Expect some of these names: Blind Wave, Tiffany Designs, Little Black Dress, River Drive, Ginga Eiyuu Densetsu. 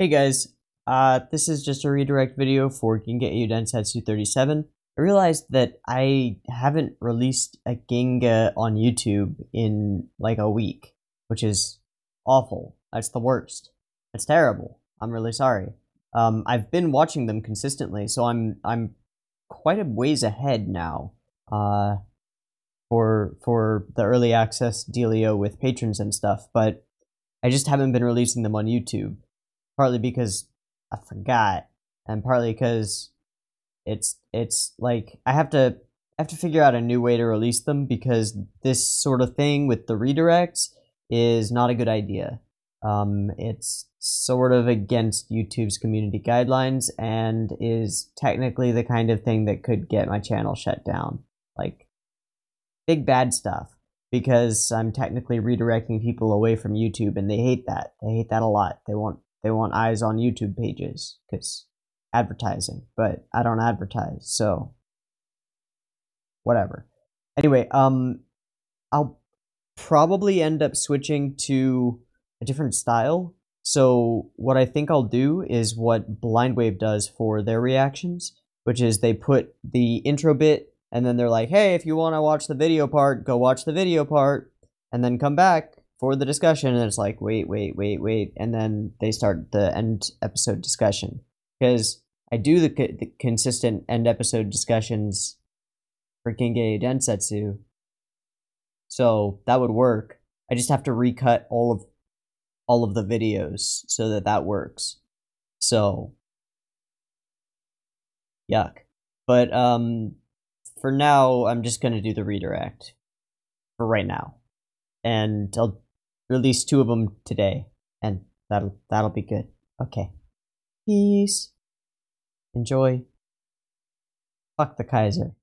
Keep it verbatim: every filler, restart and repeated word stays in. Hey guys, uh, this is just a redirect video for Ginga Eiyuu Densetsu thirty-seven. I realized that I haven't released a Ginga on YouTube in like a week, which is awful. That's the worst. That's terrible. I'm really sorry. Um, I've been watching them consistently, so I'm I'm quite a ways ahead now. Uh, for for the early access dealio with patrons and stuff, but I just haven't been releasing them on YouTube, partly because I forgot, and partly because it's it's like I have to I have to figure out a new way to release them, because this sort of thing with the redirects is not a good idea. Um, it's sort of against YouTube's community guidelines and is technically the kind of thing that could get my channel shut down. Like, big bad stuff, because I'm technically redirecting people away from YouTube, and they hate that. They hate that a lot. They want they want eyes on YouTube pages because advertising, but I don't advertise, so whatever. Anyway, um, I'll probably end up switching to a different style. So what I think I'll do is what Blind Wave does for their reactions, which is they put the intro bit, and then they're like, hey, if you want to watch the video part, go watch the video part, and then come back for the discussion. And it's like, wait, wait, wait, wait. And then they start the end episode discussion. Because I do the, co the consistent end episode discussions for Ginga Eiyuu Densetsu, so that would work. I just have to recut all of all of the videos so that that works. So, yuck. But, um... for now, I'm just going to do the redirect for right now, and I'll release two of them today, and that'll that'll be good. Okay, peace. Enjoy. Fuck the Kaiser.